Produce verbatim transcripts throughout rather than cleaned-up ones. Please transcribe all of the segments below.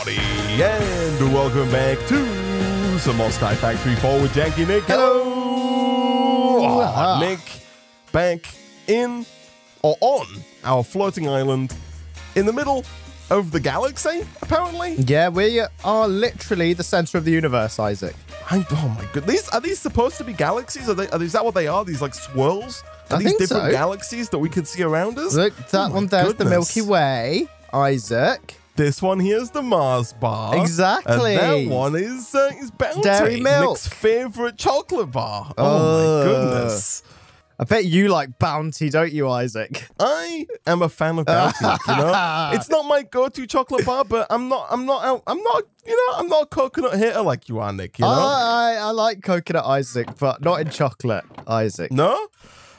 everybody, and welcome back to some more Sky Factory four with Janky Nick. Hello! Hello. Oh, Nick, back in, or on, our floating island in the middle of the galaxy, apparently. Yeah, we are literally the center of the universe, Isaac. I, oh my goodness. These, are these supposed to be galaxies? Are they? Are, is that what they are? These like swirls? Are I these think different so. galaxies that we can see around us? Look, that oh one there is the Milky Way, Isaac. This one here is the Mars bar. Exactly. And that one is uh, is Bounty. Dairy Milk. Nick's favorite chocolate bar. Oh, oh my goodness. I bet you like Bounty, don't you, Isaac? I am a fan of Bounty. You know, it's not my go-to chocolate bar, but I'm not, I'm not, I'm not, you know, I'm not a coconut hitter like you are, Nick. You know, I, I, I like coconut, Isaac, but not in chocolate, Isaac. No,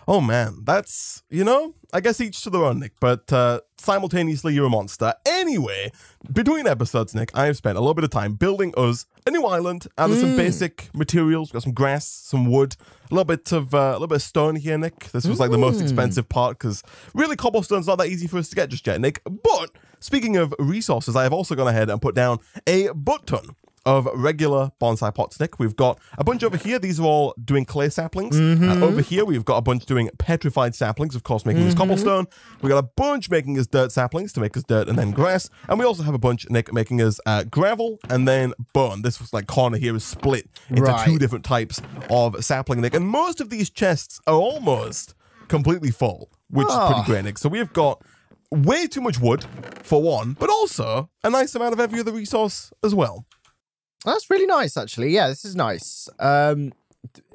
oh man, that's you know, I guess each to their own, Nick. But uh, simultaneously, you're a monster. Anyway, between episodes, Nick, I have spent a little bit of time building us a new island out of mm. some basic materials. We've got some grass, some wood. A little bit of uh, a little bit of stone here, Nick. This was like mm. the most expensive part because really cobblestone's not that easy for us to get just yet, Nick. But speaking of resources, I have also gone ahead and put down a butt ton of regular bonsai pots, Nick. We've got a bunch over here. These are all doing clay saplings. Mm-hmm. uh, over here, we've got a bunch doing petrified saplings, of course, making mm-hmm. us cobblestone. We got a bunch making us dirt saplings to make us dirt and then grass. And we also have a bunch, Nick, making us uh, gravel and then bone. This was like corner here is split into right. two different types of sapling, Nick. And most of these chests are almost completely full, which oh. is pretty great, Nick. So we've got way too much wood, for one, but also a nice amount of every other resource as well. That's really nice, actually. Yeah, this is nice. Um,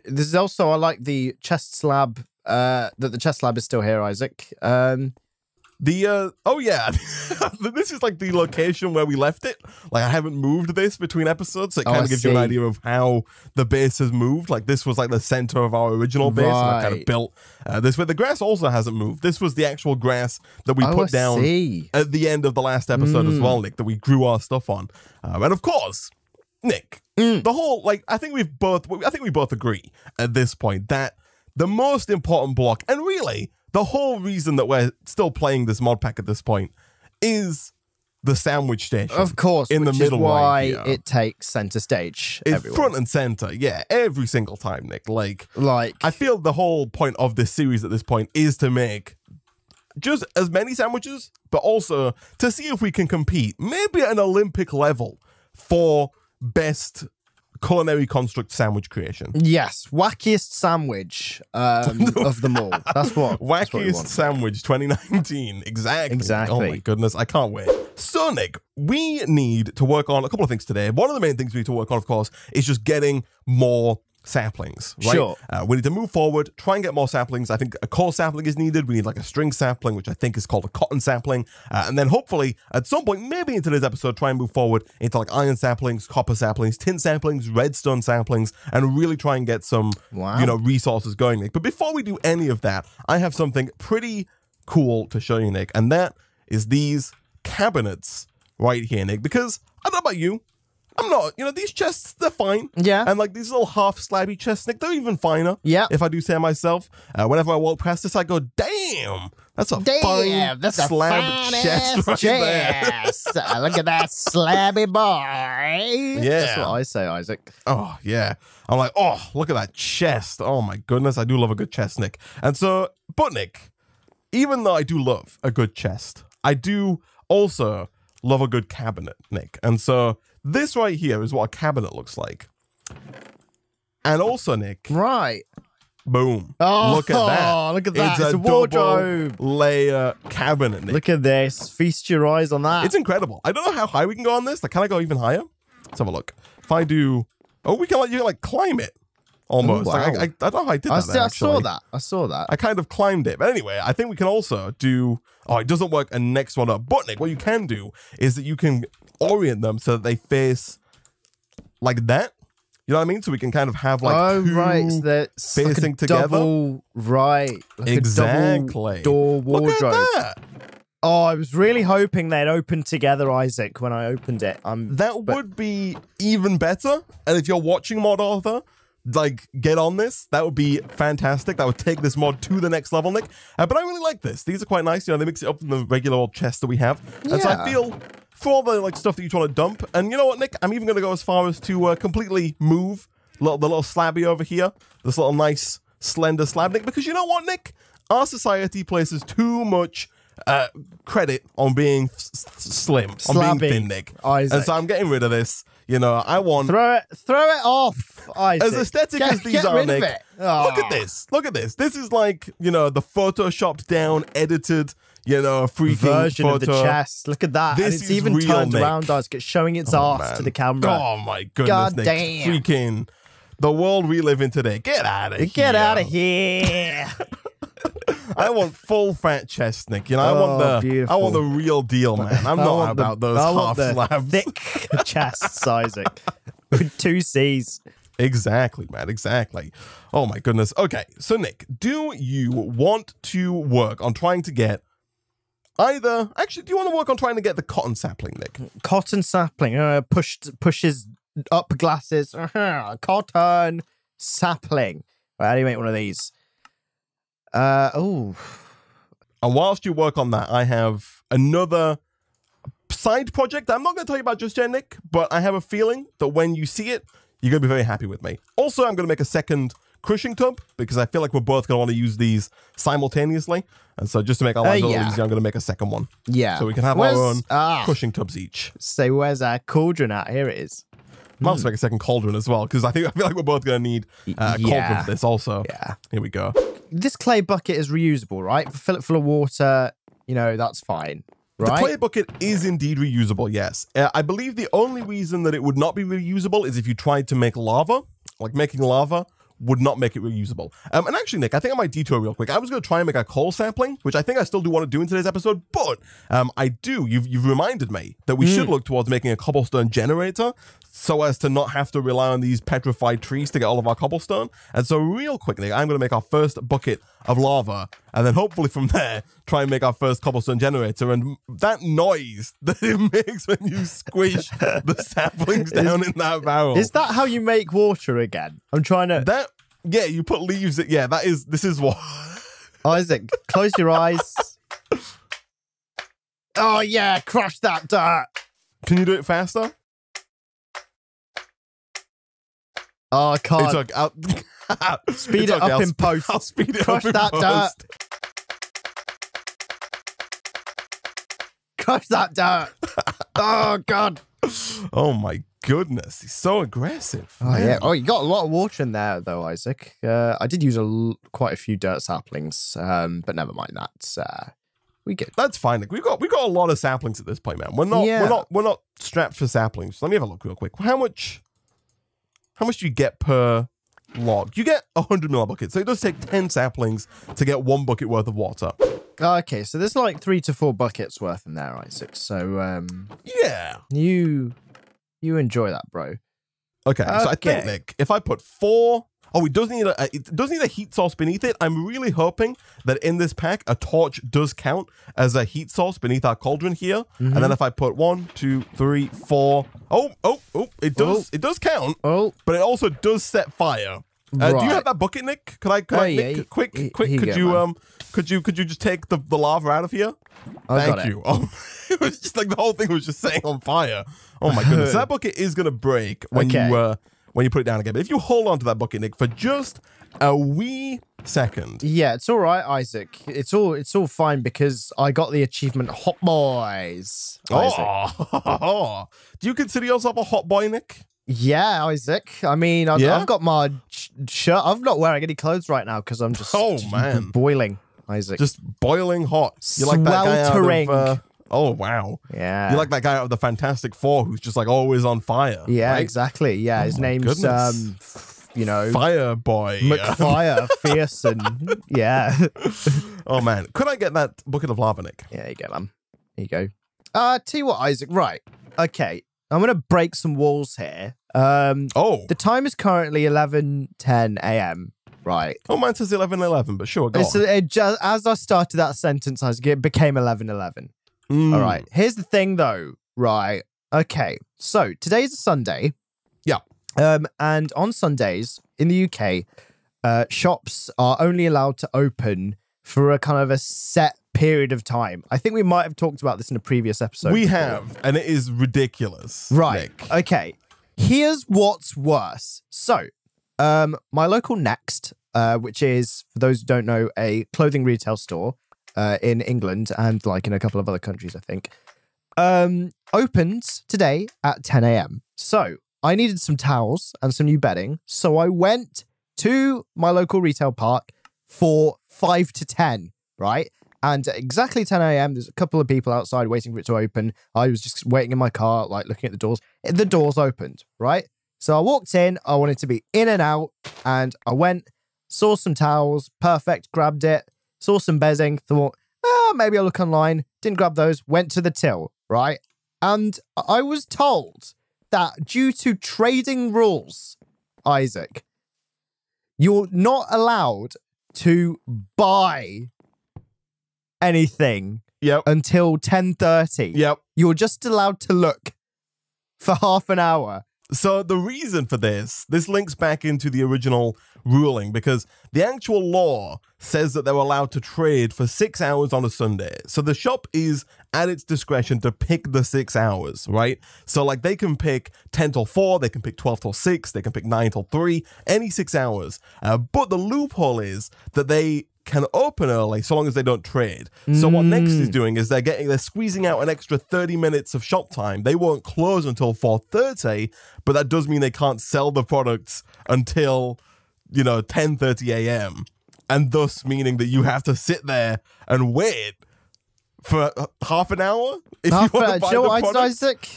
this is also, I like the chest slab, uh, that the chest slab is still here, Isaac. Um, the, uh, oh yeah, this is like the location where we left it. Like, I haven't moved this between episodes, so it kind oh, of gives see. you an idea of how the base has moved. Like, this was like the center of our original base, right. and I kind of built uh, this way. The grass also hasn't moved. This was the actual grass that we oh, put I down see. at the end of the last episode mm. as well, Nick, that we grew our stuff on. Um, and of course... Nick, mm. the whole, like, I think we've both, I think we both agree at this point that the most important block, and really the whole reason that we're still playing this mod pack at this point, is the sandwich station. Of course, in which the middle is why right here. It takes center stage. It's everywhere. Front and center, yeah, every single time, Nick. Like, like, I feel the whole point of this series at this point is to make just as many sandwiches, but also to see if we can compete, maybe at an Olympic level, for best culinary construct sandwich creation. Yes, wackiest sandwich um, of them all. That's what. Wackiest that's what sandwich twenty nineteen. Exactly. Exactly. Oh my goodness, I can't wait. So Nick, we need to work on a couple of things today. One of the main things we need to work on, of course, is just getting more saplings, right? Sure. Uh, we need to move forward, try and get more saplings. I think a core sapling is needed. We need like a string sapling, which I think is called a cotton sapling. Uh, and then hopefully at some point, maybe in today's episode, try and move forward into like iron saplings, copper saplings, tin saplings, redstone saplings, and really try and get some, wow. you know, resources going, Nick. But before we do any of that, I have something pretty cool to show you, Nick. And that is these cabinets right here, Nick, because I don't know about you, I'm not, you know, these chests, they're fine. Yeah. And like these little half slabby chests, Nick, they're even finer. Yeah. If I do say myself, uh, whenever I walk past this, I go, damn, that's a damn, fine that's slab a chest right chest. there. uh, look at that slabby boy. Yeah. That's what I say, Isaac. Oh, yeah. I'm like, oh, look at that chest. Oh, my goodness. I do love a good chest, Nick. And so, but Nick, even though I do love a good chest, I do also love a good cabinet, Nick. And so... this right here is what a cabinet looks like. And also, Nick. Right. Boom. Oh, look at that. Oh, look at that. It's, it's a, a wardrobe layer cabinet, Nick. Look at this. Feast your eyes on that. It's incredible. I don't know how high we can go on this. Like, can I go even higher? Let's have a look. If I do... oh, we can like, you can, like climb it. Almost. Ooh, wow. Like, I, I, I don't know how I did that. I, there, I saw that. I saw that. I kind of climbed it. But anyway, I think we can also do... oh, it doesn't work. And next one up. But, Nick, what you can do is that you can orient them so that they face like that. You know what I mean? So we can kind of have like oh, two right. so they're facing like together. Double, right. Like exactly. A door wardrobe. Look at that. Oh, I was really hoping they'd open together, Isaac, when I opened it. Um, that but... would be even better. And if you're watching Mod Author... like, get on this. That would be fantastic. That would take this mod to the next level, Nick. Uh, but I really like this. These are quite nice. You know, they mix it up from the regular old chest that we have. Yeah. And so I feel for all the like stuff that you try to dump. And you know what, Nick? I'm even going to go as far as to uh, completely move little, the little slabby over here. This little nice slender slab, Nick. Because you know what, Nick? Our society places too much uh, credit on being slim, slabby, on being thin, Nick. Isaac. And so I'm getting rid of this. You know, I want... Throw it throw it off, Isaac. As aesthetic get, as these are, Nick. Oh. Look at this. Look at this. This is like, you know, the photoshopped down, edited, you know, freaking version photo of the chest. Look at that. This and it's even real, turned Nick. Around, Isaac, showing its oh, ass to the camera. Oh, my goodness, God Nick. Damn. Freaking the world we live in today. Get out of here. Get out of here. I want full fat chest, Nick. You know, oh, I want the beautiful. I want the real deal, man. I'm not about the, those I half slabs. Thick chests, Isaac. With two C's. Exactly, man. Exactly. Oh my goodness. Okay, so Nick, do you want to work on trying to get either? Actually, do you want to work on trying to get the cotton sapling, Nick? Cotton sapling. Uh, pushed pushes up glasses. Uh-huh. Cotton sapling. Right, how do you make one of these? Uh, oh. And whilst you work on that, I have another side project that I'm not going to tell you about just yet, Nick, but I have a feeling that when you see it, you're going to be very happy with me. Also, I'm going to make a second crushing tub because I feel like we're both going to want to use these simultaneously. And so just to make our lives uh, yeah. a little easier, I'm going to make a second one. Yeah. So we can have where's, our own ah, crushing tubs each. So where's our cauldron at? Here it is. I'll also make a second cauldron as well because I think I feel like we're both going to need uh, a yeah. cauldron for this also. Yeah. Here we go. This clay bucket is reusable, right? Fill it full of water, you know, that's fine, right? The clay bucket is indeed reusable, yes. Uh, I believe the only reason that it would not be reusable is if you tried to make lava. Like, making lava would not make it reusable. Um, and actually, Nick, I think I might detour real quick. I was going to try and make a coal sapling, which I think I still do want to do in today's episode, but um, I do, you've, you've reminded me that we mm. should look towards making a cobblestone generator so as to not have to rely on these petrified trees to get all of our cobblestone. And so real quickly, I'm going to make our first bucket of lava, and then hopefully from there, try and make our first cobblestone generator. And that noise that it makes when you squish the saplings down is, in that barrel. Is that how you make water again? I'm trying to... That, yeah, you put leaves... At, yeah, that is... This is what... Isaac, close your eyes. Oh, yeah, crush that dirt. Can you do it faster? Oh, I can't. It's okay. I'll, speed it's it okay. up I'll in post. I'll speed it Crush up in that post. Dirt. Crush that dirt. Oh, God. Oh, my goodness. He's so aggressive. Oh, man. Yeah. Oh, you got a lot of water in there, though, Isaac. Uh, I did use a l quite a few dirt saplings, um, but never mind that. Uh, we good. That's fine. Like, we've got we've got a lot of saplings at this point, man. We're not yeah. we're not we're not strapped for saplings. Let me have a look real quick. How much? How much do you get per log? You get one hundred mil a bucket, so it does take ten saplings to get one bucket worth of water. Okay, so there's like three to four buckets worth in there, Isaac. So, um... yeah. You... You enjoy that, bro. Okay, okay. So I think, Nick, if I put four... Oh, it does need a, it does need a heat source beneath it. I'm really hoping that in this pack, a torch does count as a heat source beneath our cauldron here. Mm-hmm. And then if I put one, two, three, four, oh, oh, oh, it does, oh. it does count. Oh, but it also does set fire. Uh, right. Do you have that bucket, Nick? Could I? Could oh, I Nick, yeah. Quick, he, quick. He could go, you man. um? Could you? Could you just take the, the lava out of here? I Thank got you. It. Oh, it was just like the whole thing was just setting on fire. Oh my goodness! That bucket is gonna break when okay. you. Uh, When you put it down again. But if you hold on to that bucket, Nick, for just a wee second. Yeah, it's all right, Isaac. It's all it's all fine because I got the achievement Hot Boys. Oh, do you consider yourself a hot boy, Nick? Yeah, Isaac. I mean, I've, yeah? I've got my shirt. I'm not wearing any clothes right now because I'm just oh, man. boiling, Isaac. Just boiling hot. You like that guy out of, uh, oh, wow. Yeah. You're like that guy out of the Fantastic Four who's just like always on fire. Yeah, right? Exactly. Yeah, oh his name's, um, you know... Fire Boy. McFire Fearson. Yeah. Oh, man. Could I get that bucket of lava, Nick? Yeah, you get man. Here you go. Uh, tell you what, Isaac. Right. Okay. I'm going to break some walls here. Um, oh. The time is currently eleven ten a m Right. Oh, mine says eleven eleven, but sure, go on. So it just, as I started that sentence, Isaac, it became eleven eleven. Mm. All right. Here's the thing, though. Right. Okay. So today's a Sunday. Yeah. Um, and on Sundays in the U K, uh, shops are only allowed to open for a kind of a set period of time. I think we might have talked about this in a previous episode. We before. have, and it is ridiculous. Right. Nick. Okay. Here's what's worse. So, um, my local Next, uh, which is, for those who don't know, a clothing retail store uh, in England and like in a couple of other countries, I think, um, opens today at ten A M So, I needed some towels and some new bedding. So, I went to my local retail park for five to ten, right? And at exactly ten A M, there's a couple of people outside waiting for it to open. I was just waiting in my car, like looking at the doors. The doors opened, right? So I walked in. I wanted to be in and out. And I went, saw some towels, perfect, grabbed it, saw some bedding, thought, oh, maybe I'll look online. Didn't grab those, went to the till, right? And I was told that due to trading rules, Isaac, you're not allowed to buy anything yep. until ten thirty. Yep. You're just allowed to look for half an hour. So the reason for this, this links back into the original ruling, because the actual law says that they're allowed to trade for six hours on a Sunday. So the shop is at its discretion to pick the six hours, right? So like they can pick ten till four, they can pick twelve till six, they can pick nine till three, any six hours. Uh, but the loophole is that they can open early so long as they don't trade. So mm. what Next is doing is they're getting they're squeezing out an extra thirty minutes of shop time. They won't close until four thirty, but that does mean they can't sell the products until, you know, ten thirty A M And thus meaning that you have to sit there and wait for half an hour if half you want to buy the products. Isaac,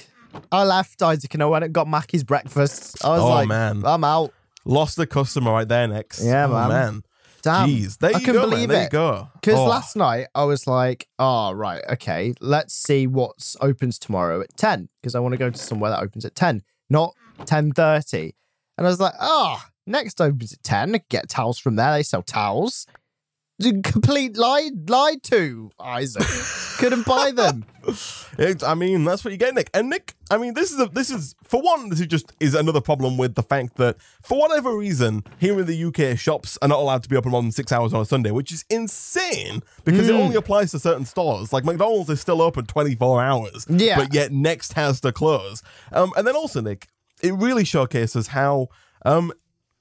I left Isaac and I went and got Mackie's breakfast. I was oh, like, man. I'm out. Lost the customer right there, Next. Yeah, oh, man. man. Damn, Jeez, there I you can go, believe man. There it. Because oh. last night I was like, oh, right, okay, let's see what's opens tomorrow at ten, because I want to go to somewhere that opens at ten, not ten thirty. And I was like, oh, Next opens at ten, I can get towels from there, they sell towels. Complete lie, lied to, Isaac. Couldn't buy them. It, I mean, that's what you get, Nick. And Nick, I mean, this is a, this is for one, this is just is another problem with the fact that for whatever reason, here in the U K, shops are not allowed to be open more than six hours on a Sunday, which is insane because mm. it only applies to certain stores. Like McDonald's is still open twenty-four hours, yeah, but yet Next has to close. Um, and then also, Nick, it really showcases how um.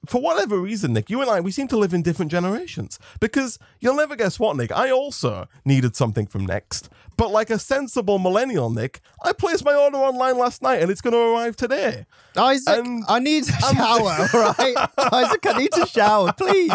For whatever reason, Nick, you and I, we seem to live in different generations. Because you'll never guess what, Nick, I also needed something from Next. But like a sensible millennial, Nick, I placed my order online last night and it's going to arrive today. Isaac, and I need a shower, right? Isaac, I need a shower, please.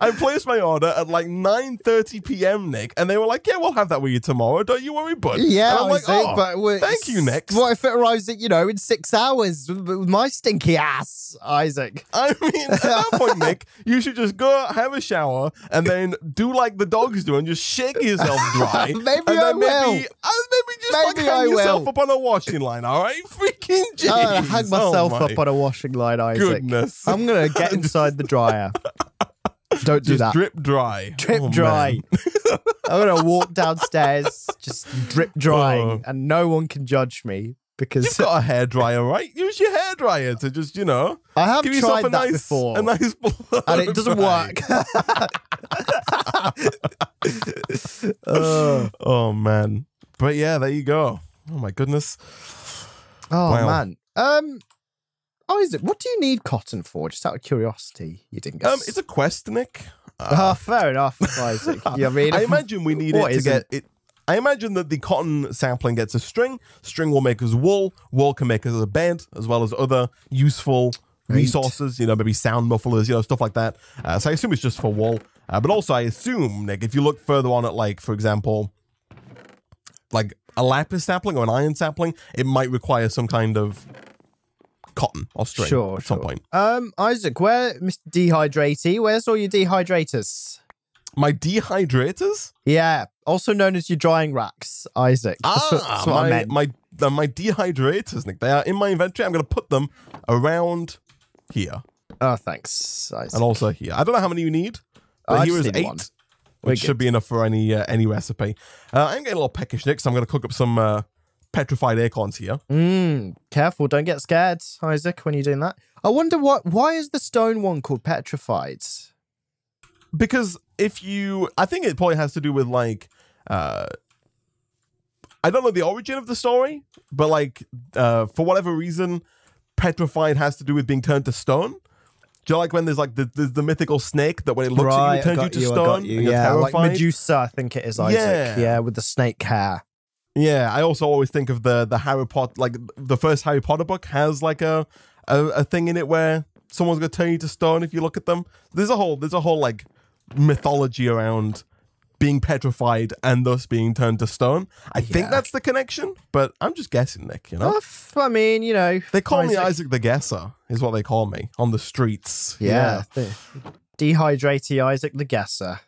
I placed my order at like nine thirty P M, Nick, and they were like, yeah, we'll have that with you tomorrow, don't you worry, bud. Yeah, and I'm like, think, oh, but thank you, Next. What if it arrives at, you know, in six hours with my stinky ass, Isaac? I mean, at that point, Nick, you should just go have a shower and then do like the dogs do and just shake yourself dry. Maybe and I maybe, will. Maybe just maybe like hang I yourself will. up on a washing line, all right? Freaking jeez. Uh, hang myself oh, my up on a washing line, Isaac. Goodness. I'm going to get inside the dryer. Don't do just that. Drip dry. Drip oh, dry. I'm going to walk downstairs, just drip drying, oh. and no one can judge me because. You've got a hairdryer, right? Use your hairdryer to just, you know. I have give tried a that nice, before. A nice and it doesn't dry. work. oh. oh, man. But yeah, there you go. Oh, my goodness. Oh, wow. man. Um. Isaac, what do you need cotton for? Just out of curiosity, you didn't guess. Um, it's a quest, Nick. Ah, uh, oh, fair enough, Isaac. You mean, I imagine we need it to get it. I imagine that the cotton sapling gets a string. String will make us wool. Wool can make us a bed, as well as other useful Great. resources. You know, maybe sound mufflers, you know, stuff like that. Uh, so I assume it's just for wool. Uh, but also, I assume, Nick, if you look further on at, like, for example, like a lapis sapling or an iron sapling, it might require some kind of cotton or string sure, at some sure. point. Um, Isaac, where, Mister Dehydrate, where's all your dehydrators? My dehydrators? Yeah, also known as your drying racks, Isaac. Ah, that's, that's what my, I meant. My, uh, my dehydrators, Nick, they are in my inventory. I'm going to put them around here. Oh, thanks, Isaac. And also here. I don't know how many you need, but I here is eight, one. which should be enough for any uh, any recipe. Uh, I'm getting a little peckish, Nick, so I'm going to cook up some... Uh, petrified acorns here. Mm, careful, don't get scared, Isaac, when you're doing that. I wonder what, why is the stone one called petrified? Because if you, I think it probably has to do with like, uh, I don't know the origin of the story, but like, uh, for whatever reason, petrified has to do with being turned to stone. Do you like when there's like the, the, the mythical snake that when it looks right, at you, it turns you to you, stone? You. Yeah, terrified. Like Medusa, I think it is, Isaac. Yeah, yeah, with the snake hair. Yeah, I also always think of the the Harry Potter, like the first Harry Potter book has like a a, a thing in it where someone's gonna turn you to stone if you look at them. There's a whole there's a whole like mythology around being petrified and thus being turned to stone. I yeah. think that's the connection, but I'm just guessing, Nick, you know? I mean, you know. They call Isaac. me Isaac the Guesser, is what they call me, on the streets. Yeah. yeah. Dehydrated Isaac the Guesser.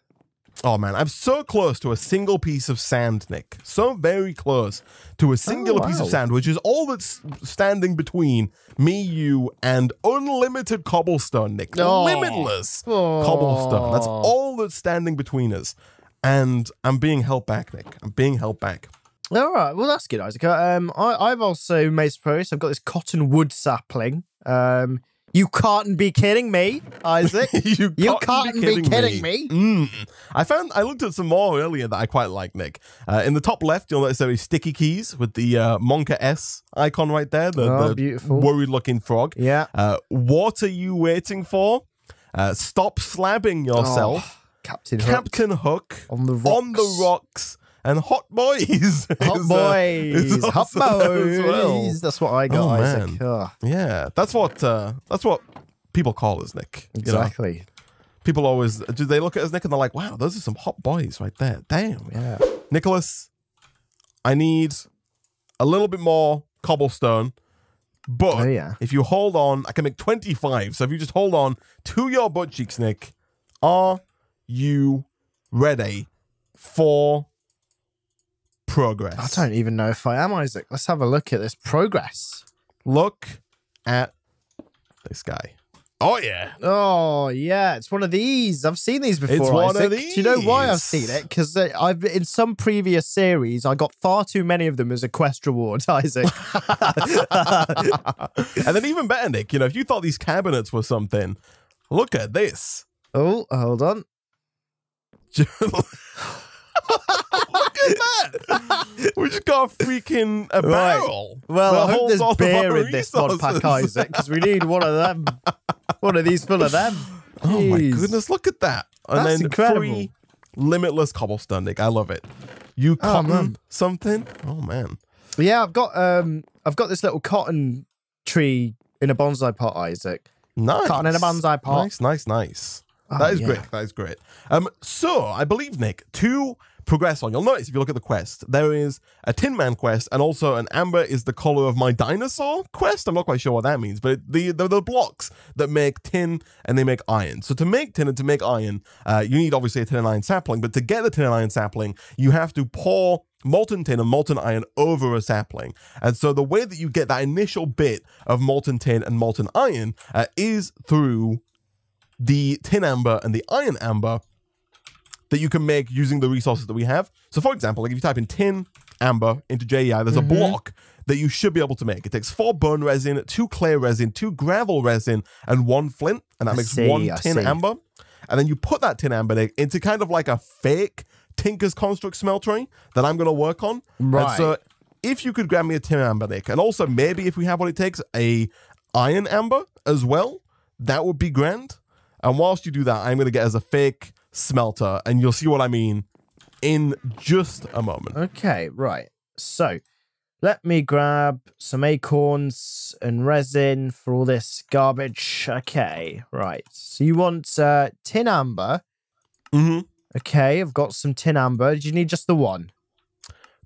Oh, man, I'm so close to a single piece of sand, Nick. So very close to a singular oh, wow. piece of sand, which is all that's standing between me, you, and unlimited cobblestone, Nick. Oh. Limitless oh. cobblestone. That's all that's standing between us. And I'm being held back, Nick. I'm being held back. All right. Well, that's good, Isaac. Um, I, I've also made some progress. I've got this cottonwood sapling. Um, you can't be kidding me, Isaac. you, can't you can't be kidding, be kidding me. me. Mm. I found I looked at some more earlier that I quite like, Nick. Uh, in the top left, you'll notice there is sticky keys with the uh, Monka S icon right there. The, oh, the beautiful. Worried-looking frog. Yeah. Uh, what are you waiting for? Uh, stop slabbing yourself. Oh. Captain Hook. Captain Hook on the rocks, on the rocks and Hot Boys. Hot is, Boys, uh, Hot Boys. Well. That's what I got, oh, Isaac. Oh. Yeah, that's what uh, that's what people call us, Nick. Exactly. You know? People always do. They look at us, Nick, and they're like, "Wow, those are some hot boys right there." Damn. Yeah. Nicholas, I need a little bit more cobblestone. But oh, yeah. if you hold on, I can make twenty-five. So if you just hold on to your butt cheeks, Nick, are you ready for progress? I don't even know if I am, Isaac. Let's have a look at this progress. Look at this guy. Oh, yeah. Oh, yeah. It's one of these. I've seen these before, It's one Isaac. of these. Do you know why I've seen it? Because I've in some previous series, I got far too many of them as a quest reward, Isaac. And then even better, Nick, you know, if you thought these cabinets were something, look at this. Oh, hold on. Look at that! We just got a freaking a barrel. Right. Well, I hope there's beer in this mod pack, Isaac, because we need one of them. One of these full of them. Jeez. Oh my goodness! Look at that! And That's then incredible. Free limitless cobblestone, Nick. I love it. You cotton oh, something? Oh man. Yeah, I've got um, I've got this little cotton tree in a bonsai pot, Isaac. Nice. Cotton in a bonsai pot. Nice, nice, nice. Oh, that is yeah. great. That is great. Um, so I believe, Nick, to progress on, you'll notice if you look at the quest, there is a Tin Man quest and also an Amber is the color of my dinosaur quest. I'm not quite sure what that means, but it, the, the the blocks that make tin and they make iron. So to make tin and to make iron, uh, you need obviously a tin and iron sapling. But to get the tin and iron sapling, you have to pour molten tin and molten iron over a sapling. And so the way that you get that initial bit of molten tin and molten iron uh, is through the tin amber and the iron amber that you can make using the resources that we have. So for example, like if you type in tin amber into J E I, there's mm-hmm. a block that you should be able to make. It takes four bone resin, two clay resin, two gravel resin, and one flint, and that I makes see, one I tin see. amber. And then you put that tin amber into kind of like a fake Tinker's Construct smeltery that I'm going to work on. Right. And so if you could grab me a tin amber, Nick, and also maybe if we have what it takes, a iron amber as well, that would be grand. And whilst you do that, I'm going to get as a fake smelter, and you'll see what I mean in just a moment. Okay, right. So let me grab some acorns and resin for all this garbage. Okay, right. So you want uh, tin amber. Mm-hmm. Okay, I've got some tin amber. Did you need just the one?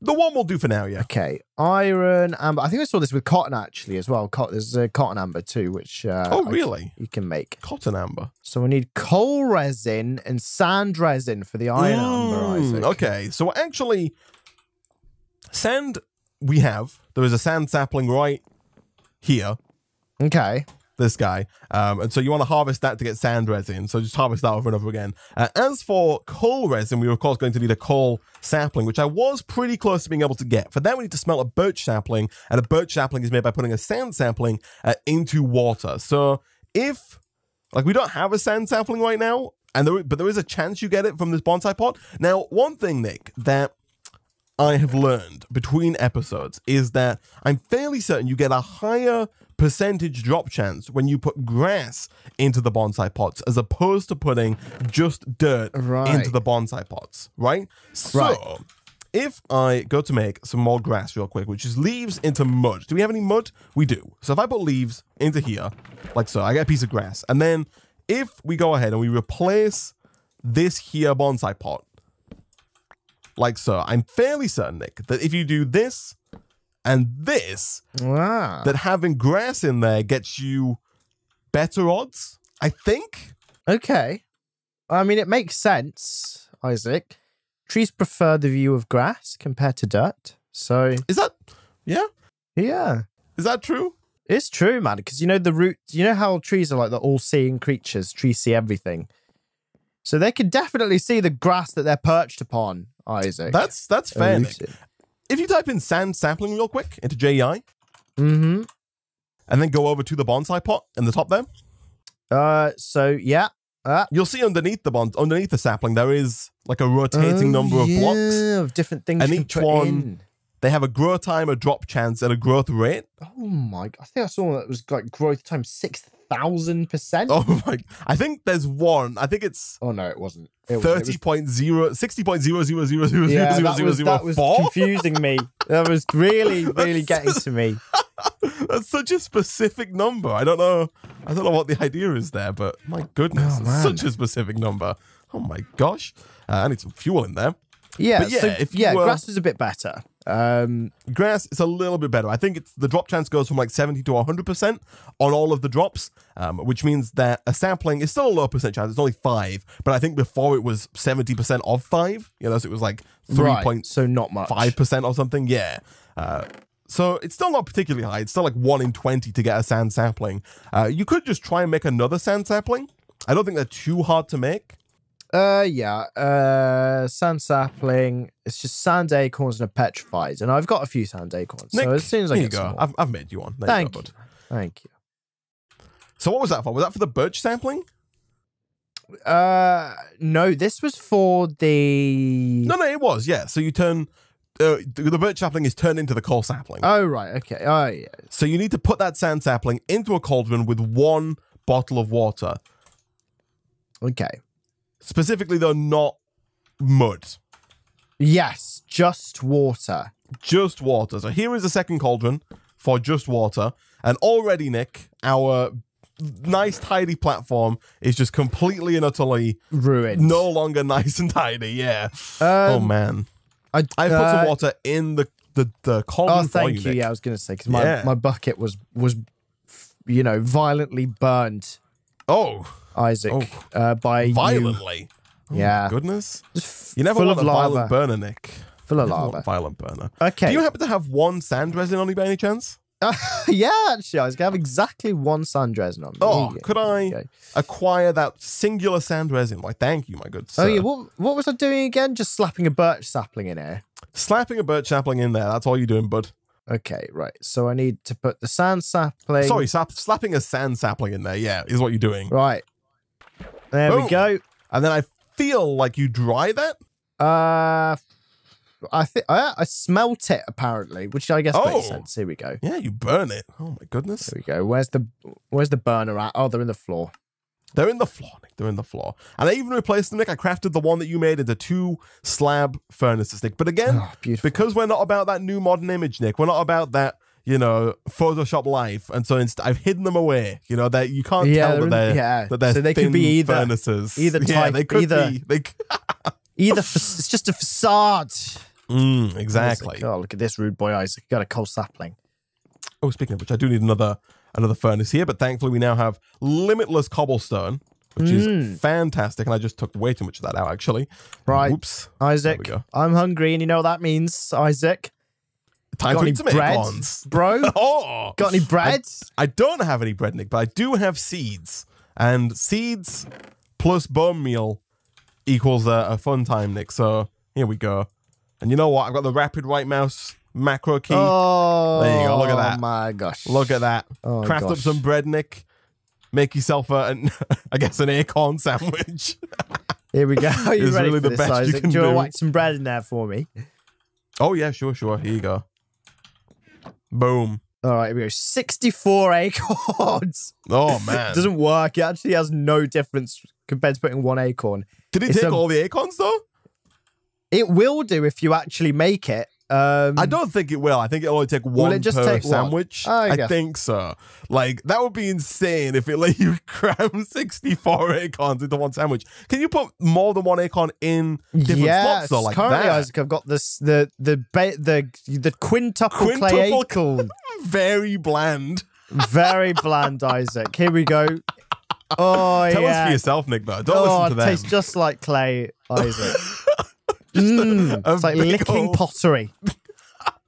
The one will do for now, yeah. Okay, iron amber. I think I saw this with cotton actually as well. Cotton, there's a cotton amber too, which uh, oh really? Can, you can make cotton amber. So we need coal resin and sand resin for the iron mm, amber. Isaac. Okay, so actually, sand we have. There is a sand sapling right here. Okay. This guy, um, and so you want to harvest that to get sand resin, so just harvest that over and over again. Uh, as for coal resin, we were of course going to need a coal sapling, which I was pretty close to being able to get. For that, we need to smelt a birch sapling, and a birch sapling is made by putting a sand sapling uh, into water. So if, like, we don't have a sand sapling right now, And there, but there is a chance you get it from this bonsai pot. Now, one thing, Nick, that I have learned between episodes is that I'm fairly certain you get a higher percentage drop chance when you put grass into the bonsai pots as opposed to putting just dirt right. into the bonsai pots, right? So, right. if I go to make some more grass real quick, which is leaves into mud. Do we have any mud? We do. So if I put leaves into here, like so, I get a piece of grass. And then if we go ahead and we replace this here bonsai pot, like so, I'm fairly certain, Nick, that if you do this and this, wow. that having grass in there gets you better odds, I think. Okay. I mean, it makes sense, Isaac. Trees prefer the view of grass compared to dirt. So is that, yeah? Yeah. Is that true? It's true, man. Because you know the root, you know how trees are like the all-seeing creatures. Trees see everything. So they can definitely see the grass that they're perched upon, Isaac. That's that's fair, Nick. If you type in sand sapling real quick into J E I. Mm-hmm. And then go over to the bonsai pot in the top there. Uh, so, yeah. Uh, You'll see underneath the bond, underneath the sapling, there is like a rotating oh, number of yeah, blocks of different things, and each one in. They have a grow time, a drop chance, and a growth rate. Oh my! I think I saw one that was like growth time six thousand percent. Oh my! I think there's one. I think it's. Oh no, it wasn't. Thirty point zero, sixty point zero zero zero zero yeah, zero zero was, zero that was four. Confusing me. That was really, really getting to me. That's such a specific number. I don't know. I don't know what the idea is there, but my goodness, oh, man. Such a specific number. Oh my gosh, uh, I need some fuel in there. Yeah, but yeah. So, if yeah, were, grass is a bit better. Um, grass is a little bit better. I think it's the drop chance goes from like seventy to a hundred percent on all of the drops, um, which means that a sapling is still a low percent chance. It's only five, but I think before it was seventy percent of five. You know, so it was like three point right, so not much five percent or something. Yeah. Uh, So it's still not particularly high. It's still like one in twenty to get a sand sapling. Uh, you could just try and make another sand sapling. I don't think they're too hard to make. Uh, yeah. Uh, sand sapling. It's just sand acorns and a petrified. And I've got a few sand acorns. Nick, so as soon as I here get you go. Some more. I've, I've made you one. There Thank you. Go, you. Thank you. So what was that for? Was that for the birch sapling? Uh, no, this was for the... No, no, it was. Yeah. So you turn... Uh, the birch sapling is turned into the coal sapling. Oh, right. Okay. Oh, yeah. So you need to put that sand sapling into a cauldron with one bottle of water. Okay. Specifically, though, not mud. Yes, just water. Just water. So here is the second cauldron for just water. And already, Nick, our nice, tidy platform is just completely and utterly... ruined. No longer nice and tidy, yeah. Um, oh, man. I, uh, I put some water in the the, the cauldron. Oh, thank you. Nick. Yeah, I was going to say because my yeah. my bucket was was, you know, violently burned. Oh, Isaac, oh. Uh, by violently. You. Yeah, oh, goodness. Just you never full want of a lava. Violent burner, Nick. Full of lava. Violent burner. Okay. Do you happen to have one sand resin on you by any chance? Uh, yeah, actually, I was going to have exactly one sand resin on me. Oh, could I acquire that singular sand resin? Why, thank you, my good sir. Oh, yeah, what, what was I doing again? Just slapping a birch sapling in here. Slapping a birch sapling in there, that's all you're doing, bud. Okay, right. So I need to put the sand sapling... Sorry, sap slapping a sand sapling in there, yeah, is what you're doing. Right. There Boom. we go. And then I feel like you dry that? Uh... I think I, I smelt it apparently, which I guess oh. makes sense. Here we go. Yeah, you burn it. Oh my goodness. Here we go. Where's the where's the burner at? Oh, they're in the floor. They're in the floor, Nick. They're in the floor. And I even replaced them, Nick. I crafted the one that you made into two slab furnaces, Nick. But again, oh, because we're not about that new modern image, Nick. We're not about that, you know, Photoshop life. And so inst I've hidden them away. You know that you can't yeah, tell that they're yeah. that they're so they thin could be either furnaces. Either type. Yeah, they could either be. They either. It's just a facade. Mm, exactly. Isaac. Oh, look at this rude boy, Isaac. Got a coal sapling. Oh, speaking of which, I do need another another furnace here, but thankfully we now have limitless cobblestone, which mm. is fantastic. And I just took way too much of that out, actually. Right. Oops. Isaac, I'm hungry, and you know what that means, Isaac. Time got to eat some acorns, bro. Oh, got any bread? I, I don't have any bread, Nick, but I do have seeds, and seeds plus bone meal equals a, a fun time, Nick. So here we go. And you know what? I've got the rapid right mouse macro key. Oh, there you go. Look at that. Oh, my gosh. Look at that. Oh, Craft gosh. up some bread, Nick. make yourself a, an, I guess, an acorn sandwich. Here we go. Are you it's ready really for the this, best Isaac? You can do you want to whack some bread in there for me? Oh, yeah, sure, sure. Here you go. Boom. All right, here we go. sixty-four acorns. Oh, man. It doesn't work. It actually has no difference compared to putting one acorn. Did it it's take a... all the acorns, though? It will do if you actually make it. Um, I don't think it will. I think it'll only take one it just per take sandwich. One? Oh, I, I think so. Like, that would be insane if it let you cram sixty-four acorns into one sandwich. Can you put more than one acorn in different yes. spots though? Like currently, that? Isaac, I've got this the the ba the the quintuple, quintuple clay acorn. Very bland. Very bland, Isaac. Here we go. Oh Tell yeah. Tell us for yourself, Nick. Though don't oh, listen to them. It tastes just like clay, Isaac. Mm, a, a it's like licking old... pottery.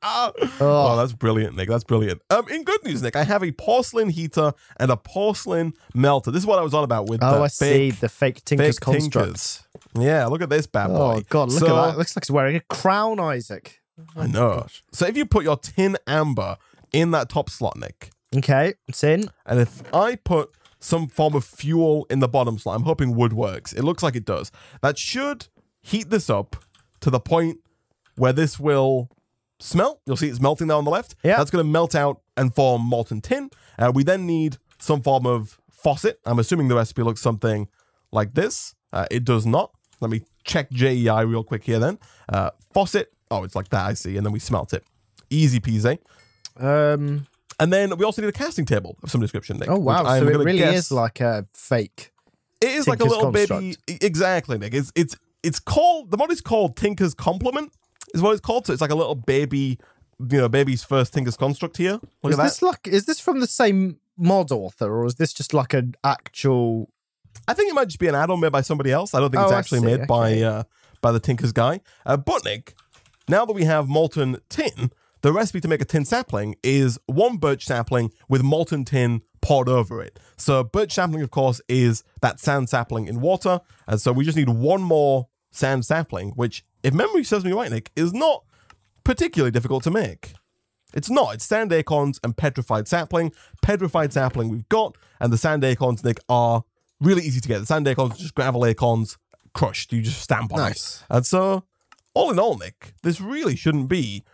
oh. oh, that's brilliant, Nick. That's brilliant. Um, in good news, Nick, I have a porcelain heater and a porcelain melter. This is what I was on about with oh, the I fake, see the fake Tinker's fake Construct. Tinkers. Yeah, look at this bad boy. Oh God, look so, at that! It looks like he's wearing a crown, Isaac. Oh, I know. Gosh. So if you put your tin amber in that top slot, Nick. Okay, it's in. And if I put some form of fuel in the bottom slot, I'm hoping wood works. It looks like it does. That should heat this up to the point where this will smelt. You'll see it's melting there on the left. Yeah. That's going to melt out and form molten tin. Uh, we then need some form of faucet. I'm assuming the recipe looks something like this. Uh, it does not. Let me check J E I real quick here then. Uh, faucet. Oh, it's like that, I see. And then we smelt it. Easy peasy. Um, and then we also need a casting table of some description. Nick, oh, wow. So it really guess... is like a fake. It is Tinker's like a little Construct. Baby. Exactly, Nick. It's... it's It's called, the mod is called Tinker's Complement, is what it's called. So it's like a little baby, you know, baby's first Tinker's Construct here. Look is at this that. Like, is this from the same mod author, or is this just like an actual? I think it might just be an add-on made by somebody else. I don't think oh, it's actually made okay. by uh, by the Tinker's guy. Uh, but Nick, now that we have molten tin, the recipe to make a tin sapling is one birch sapling with molten tin poured over it. So birch sapling, of course, is that sand sapling in water. And so we just need one more sand sapling, which, if memory serves me right, Nick, is not particularly difficult to make. It's not. It's sand acorns and petrified sapling. Petrified sapling we've got, and the sand acorns, Nick, are really easy to get. The sand acorns are just gravel acorns crushed. You just stamp on nice. it. And so, all in all, Nick, this really shouldn't be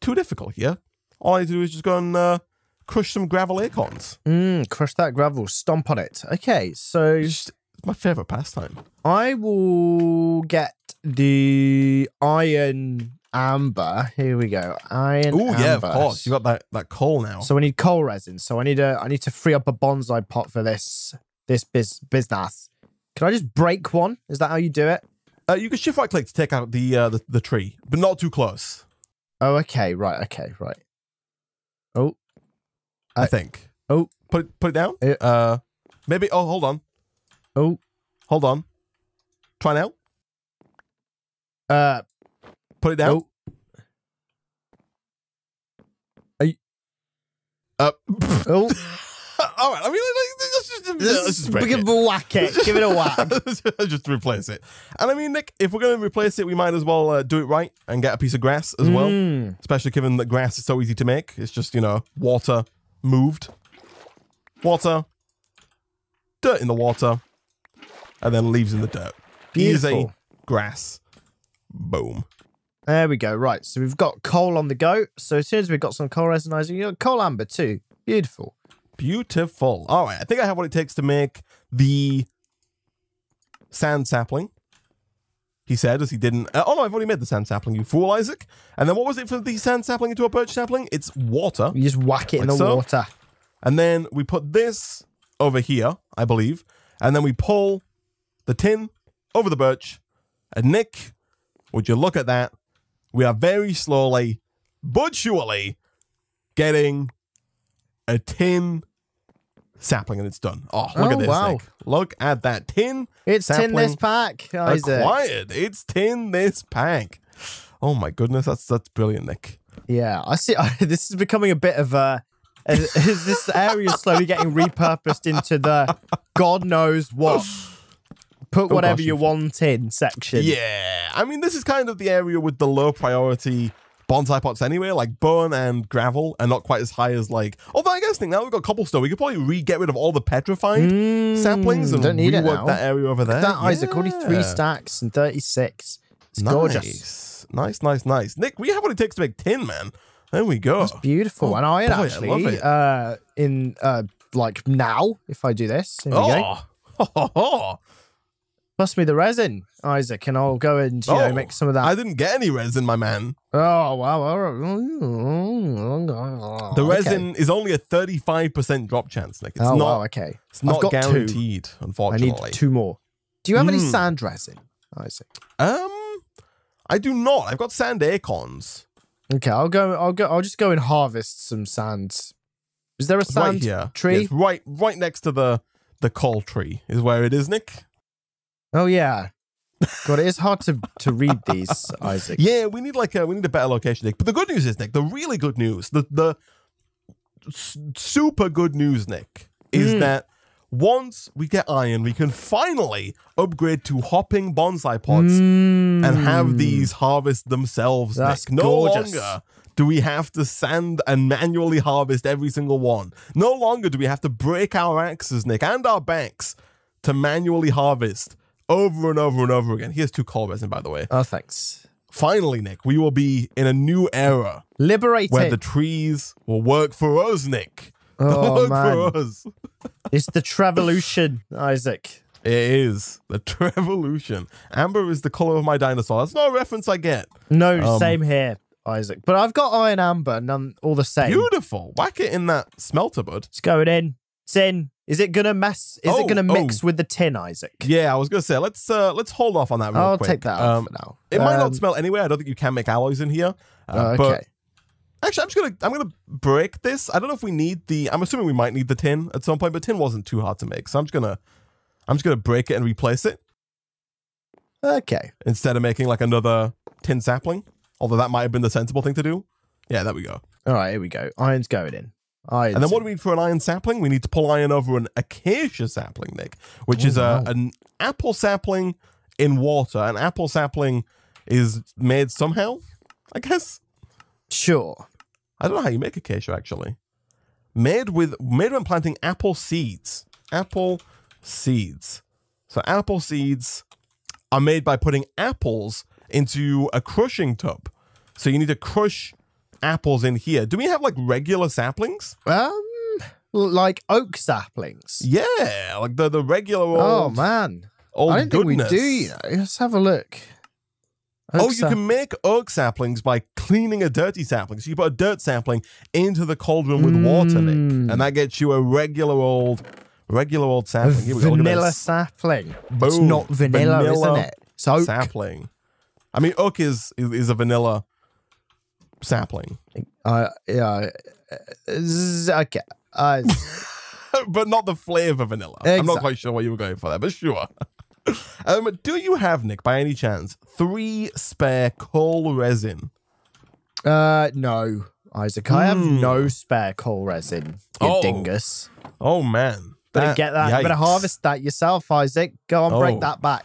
too difficult here. All I need to do is just go and uh, crush some gravel acorns. Mm, crush that gravel. Stomp on it. Okay, so... Just my favorite pastime. I will get the iron amber. Here we go. Iron Ooh, amber. Oh yeah, of course. You got that that coal now. So I need coal resin. So I need a I need to free up a bonsai pot for this this biz, business. Can I just break one? Is that how you do it? Uh, you can shift right click to take out the, uh, the the tree, but not too close. Oh okay, right. Okay, right. Oh, I, I think. Oh, put it, put it down. It, uh, maybe. Oh, hold on. Oh, hold on. Try now. Uh, put it down. Oh. Are you... Uh, oh. All right. I mean, let's just, let's just break it. Whack it. Give it a whack. Just replace it. And I mean, Nick, if we're going to replace it, we might as well uh, do it right and get a piece of grass as mm. well. Especially given that grass is so easy to make. It's just, you know, water moved. Water. Dirt in the water. And then leaves in the dirt. Beautiful. Easy grass. Boom. There we go. Right. So we've got coal on the go. So as soon as we've got some coal resin, you got coal amber too. Beautiful. Beautiful. All right. I think I have what it takes to make the sand sapling. He said as he didn't. Uh, oh no! I've already made the sand sapling. You fool, Isaac. And then what was it for the sand sapling into a birch sapling? It's water. You just whack it like in the so. water. And then we put this over here, I believe. And then we pull the tin over the birch. And Nick, would you look at that? We are very slowly, but surely, getting a tin sapling, and it's done. Oh, look oh, at this, wow. Nick. Look at that tin. It's tin this pack, Isaac. Acquired. It's tin this pack. Oh my goodness, that's that's brilliant, Nick. Yeah, I see. I, this is becoming a bit of a. Is this area slowly getting repurposed into the God knows what? Put whatever oh gosh, you want in section. Yeah. I mean, this is kind of the area with the low priority bonsai pots anywhere. Like bone and gravel are not quite as high as like, although I guess think now we've got cobblestone, we could probably re get rid of all the petrified mm, saplings and don't need rework it now. That area over there. Look at that, yeah. Isaac, only three stacks and thirty-six. It's nice. Gorgeous. Nice, nice, nice. Nick, we have what it takes to make tin, man. There we go. That's beautiful. Oh, and I boy, actually, I love it. uh, in uh, like now, if I do this, here oh. we go. Ho, ho, ho. Pass me the resin, Isaac, and I'll go and you oh, know make some of that. I didn't get any resin, my man. Oh wow! The resin okay. is only a thirty-five percent drop chance, Nick. It's oh, not wow, okay. It's I've not guaranteed, two. Unfortunately. I need two more. Do you have mm. any sand resin, Isaac? Um, I do not. I've got sand acorns. Okay, I'll go. I'll go. I'll just go and harvest some sand. Is there a sand right tree? Yes, right, right next to the the coal tree is where it is, Nick. Oh yeah, God, it is hard to to read these, Isaac. Yeah, we need like a, we need a better location, Nick. But the good news is, Nick, the really good news, the the super good news, Nick, is mm. that once we get iron, we can finally upgrade to hopping bonsai pots mm. and have these harvest themselves. That's Nick. No gorgeous. Longer do we have to sand and manually harvest every single one. No longer do we have to break our axes, Nick, and our banks to manually harvest. Over and over and over again. Here's two coal resin, by the way. Oh, thanks. Finally, Nick, we will be in a new era. Liberated. Where the trees will work for us, Nick. They'll oh, work man. For us. It's the trevolution, Isaac. It is. The trevolution. Amber is the color of my dinosaur. That's not a reference I get. No, um, same here, Isaac. But I've got iron amber, none all the same. Beautiful. Whack it in that smelter, bud. It's going in. It's in. Is it gonna mess? Is oh, it gonna mix oh. with the tin, Isaac? Yeah, I was gonna say let's uh, let's hold off on that. Real I'll quick. take that off um, for now. It um, might not smell anywhere. I don't think you can make alloys in here. Uh, oh, okay. But actually, I'm just gonna I'm gonna break this. I don't know if we need the. I'm assuming we might need the tin at some point, but tin wasn't too hard to make, so I'm just gonna I'm just gonna break it and replace it. Okay. Instead of making like another tin sapling, although that might have been the sensible thing to do. Yeah, there we go. All right, here we go. Iron's going in. Iron. And then what do we need for an iron sapling? We need to pull iron over an acacia sapling, Nick, which oh, is a, wow. an apple sapling in water. An apple sapling is made somehow, I guess. Sure. I don't know how you make acacia, actually. Made with made when planting apple seeds. Apple seeds. So apple seeds are made by putting apples into a crushing tub. So you need to crush apples in here. Do we have like regular saplings? Um, like oak saplings. Yeah, like the the regular old. Oh man, old I don't goodness. think we do. You know, let's have a look. Oak oh, you can make oak saplings by cleaning a dirty sapling. So you put a dirt sapling into the cauldron with mm. water, Nick, and that gets you a regular old, regular old sapling. Here we go. Vanilla sapling. Boom. It's not vanilla, vanilla, isn't it? It's oak sapling. I mean, oak is is, is a vanilla. Sapling. Uh, yeah. Okay. Uh, but not the flavor vanilla. Exactly. I'm not quite sure what you were going for there, but sure. um, do you have, Nick, by any chance, three spare coal resin? Uh, no, Isaac. Mm. I have no spare coal resin, you oh. dingus. Oh, man. Better that, get that. Yikes. You better harvest that yourself, Isaac. Go on, oh. break that back.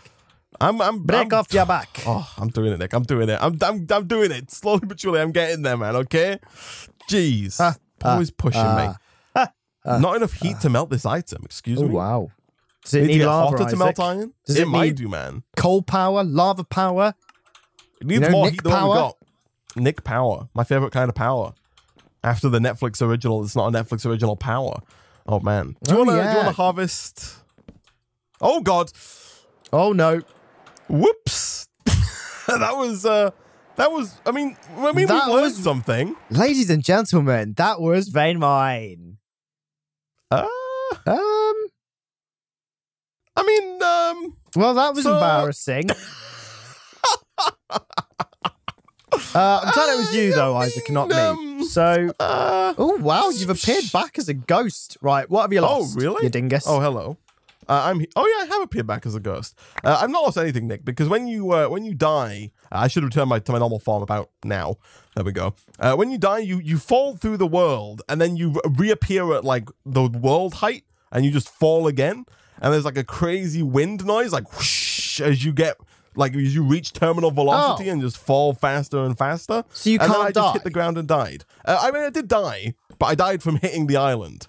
I'm, I'm, Break I'm, off your back. Oh, I'm doing it, Nick. I'm doing it. I'm, I'm, I'm doing it. Slowly but surely, I'm getting there, man. Okay? Jeez. Uh, Always uh, pushing uh, me. Uh, uh, Not enough heat uh, to melt this item. Excuse oh, me. Wow. Does it need, need to get lava, hotter Isaac? To melt iron? Does it, it might do, man. Coal power, lava power. It needs you know, more Nick heat than power? We got. Nick power. My favorite kind of power. After the Netflix original, it's not a Netflix original power. Oh man. Do you oh, want to yeah. harvest? Oh god. Oh no. Whoops. that was, uh, that was, I mean, I mean, that we learned was, something. Ladies and gentlemen, that was Vein Mine. Uh, um, I mean, um. Well, that was so... embarrassing. uh, I'm glad it was you, though, I Isaac, mean, not um, me. So, uh, oh, wow, you've appeared back as a ghost. Right, what have you lost? Oh, really? You dingus. Oh, hello. Uh, I'm oh yeah, I have appeared back as a ghost. Uh, I've not lost anything, Nick, because when you uh, when you die, uh, I should return my to my normal form about now. There we go. Uh, when you die, you you fall through the world and then you reappear at like the world height and you just fall again. And there's like a crazy wind noise, like whoosh, as you get Like you reach terminal velocity oh. and just fall faster and faster. So you and can't then I die. Just hit the ground and died. Uh, I mean, I did die, but I died from hitting the island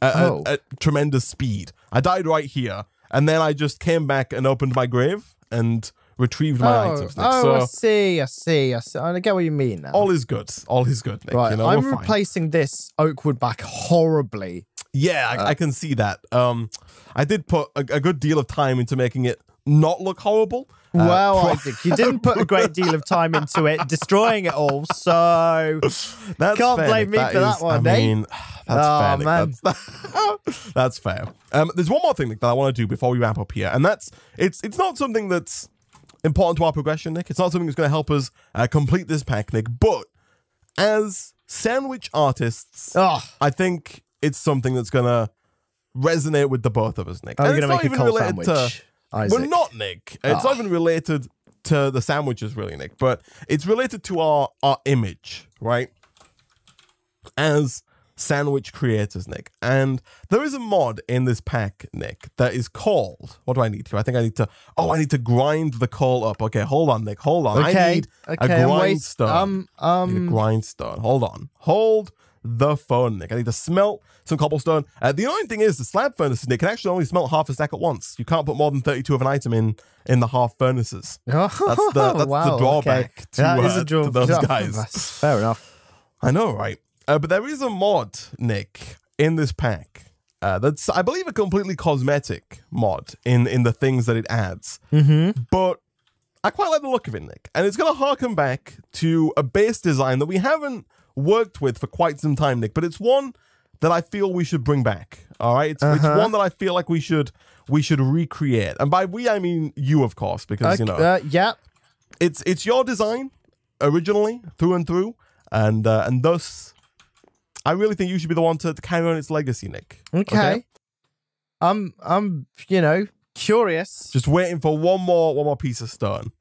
at, oh. at, at tremendous speed. I died right here, and then I just came back and opened my grave and retrieved my oh. items. Nick. Oh, so, I see, I see, I see. I get what you mean now. All is good. All is good, Nick. Right, you know, I'm replacing fine. this oakwood back horribly. Yeah, I, uh, I can see that. Um, I did put a, a good deal of time into making it not look horrible. Uh, well, Isaac, you didn't put a great deal of time into it, destroying it all, so that's can't fair, blame me that for is, that one, I mean, eh? That's oh, fair, Nick. Man. That's, that's fair. Um, there's one more thing, Nick, that I want to do before we wrap up here, and that's, it's it's not something that's important to our progression, Nick. It's not something that's going to help us uh, complete this pack, Nick, but as sandwich artists, oh. I think it's something that's going to resonate with the both of us, Nick. Are you going to make a cold sandwich? To, Isaac. We're not, Nick. It's oh. not even related to the sandwiches, really, Nick, but it's related to our, our image, right? As sandwich creators, Nick. And there is a mod in this pack, Nick, that is called... What do I need to? I think I need to... Oh, I need to grind the coal up. Okay, hold on, Nick. Hold on. Okay. I need okay, a grindstone. Um, um... I need a grindstone. Hold on. Hold the phone, Nick. I need to smelt some cobblestone. Uh, the annoying thing is the slab furnaces, Nick, can actually only smelt half a stack at once. You can't put more than thirty-two of an item in in the half furnaces. Oh, that's the, that's wow, the drawback okay. to, that uh, is a draw to those draw guys. Fair enough. I know, right? Uh, but there is a mod, Nick, in this pack uh, that's, I believe, a completely cosmetic mod in, in the things that it adds. Mm-hmm. But I quite like the look of it, Nick. And it's going to harken back to a base design that we haven't worked with for quite some time, Nick, but it's one that I feel we should bring back. All right, it's, uh-huh. it's one that I feel like we should we should recreate, and by we I mean you, of course, because okay, you know, uh, yeah, it's it's your design originally through and through, and uh, and thus I really think you should be the one to, to carry on its legacy, Nick. Okay. okay, I'm I'm you know curious, just waiting for one more one more piece of stone.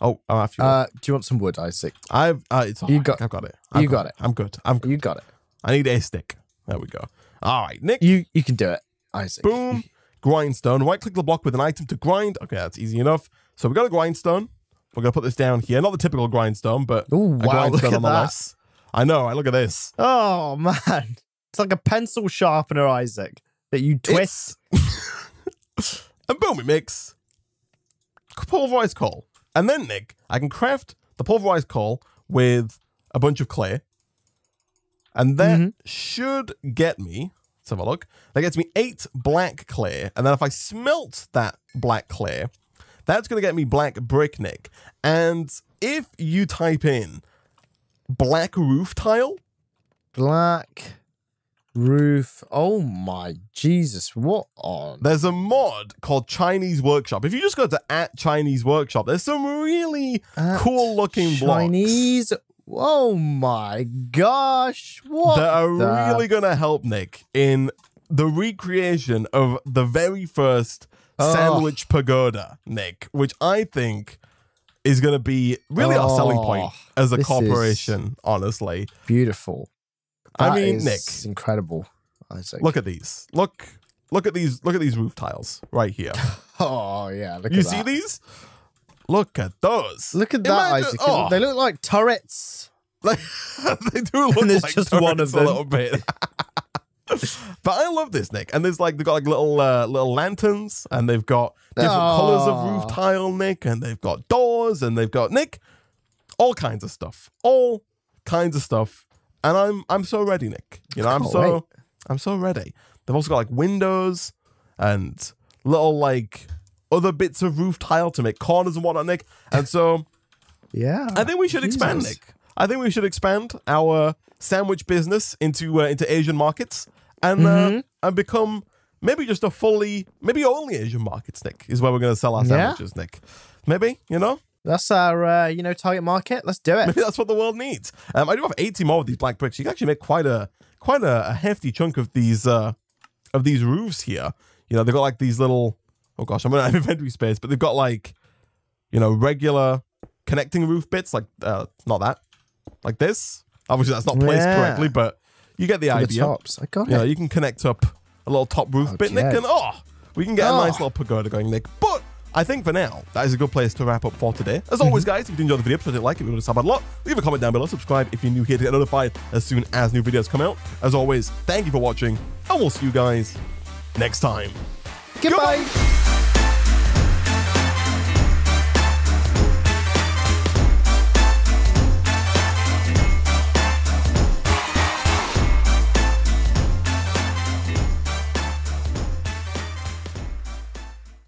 Oh, I'm after you. Uh, do you want some wood, Isaac? I've uh, it's all you right. got. I've got it. I've you got, got it. it. I'm good. I'm good. You got it. I need a stick. There we go. All right, Nick. You you can do it, Isaac. Boom. Grindstone. Right click the block with an item to grind. Okay, that's easy enough. So we got a grindstone. We're gonna put this down here. Not the typical grindstone, but Ooh, wow, a grindstone nonetheless. I know. I look at this. Oh man, it's like a pencil sharpener, Isaac, that you twist. And boom, it makes pulverized coal. And then, Nick, I can craft the pulverized coal with a bunch of clay. And that mm-hmm. should get me, let's have a look, that gets me eight black clay. And then if I smelt that black clay, that's going to get me black brick, Nick. And if you type in black roof tile. Black roof. Oh my Jesus, what on? There's a mod called Chinese Workshop. If you just go to at Chinese Workshop, there's some really at cool looking blocks. Chinese, oh my gosh, what? That are the... really gonna help, Nick, in the recreation of the very first oh. sandwich pagoda, Nick, which I think is gonna be really oh, our selling point as a corporation, honestly. Beautiful. That I mean, is Nick, it's incredible. Isaac. Look at these. Look, look at these. Look at these roof tiles right here. Oh yeah, look you at see that. These? Look at those. Look at that, Imagine, Isaac. Oh. They look like turrets. Like they do look and there's like just turrets one of them. A little bit. But I love this, Nick. And there's like they've got like little uh, little lanterns, and they've got different oh. colors of roof tile, Nick, and they've got doors, and they've got Nick, all kinds of stuff, all kinds of stuff. And I'm I'm so ready, Nick. You know, I'm oh, so wait. I'm so ready. They've also got like windows and little like other bits of roof tile to make corners and whatnot, Nick. And so yeah, I think we should Jesus. expand, Nick. I think we should expand our sandwich business into uh, into Asian markets and mm-hmm. uh, and become maybe just a fully maybe only Asian markets, Nick, is where we're going to sell our sandwiches, yeah. Nick. Maybe you know. That's our, uh, you know, target market. Let's do it. Maybe that's what the world needs. Um, I do have eighty more of these black bricks. You can actually make quite a quite a, a hefty chunk of these uh, of these roofs here. You know, they've got like these little. Oh gosh, I'm gonna have inventory space, but they've got like, you know, regular connecting roof bits, like uh, not that, like this. Obviously, that's not placed yeah. correctly, but you get the For idea. The tops. I got you it. Know, you can connect up a little top roof okay. bit, Nick, and oh, we can get oh. a nice little pagoda going, Nick. But I think for now, that is a good place to wrap up for today. As always, guys, if you did enjoy the video, please like it. We want to sub out a lot. Leave a comment down below. Subscribe if you're new here to get notified as soon as new videos come out. As always, thank you for watching, and we'll see you guys next time. Goodbye. Goodbye.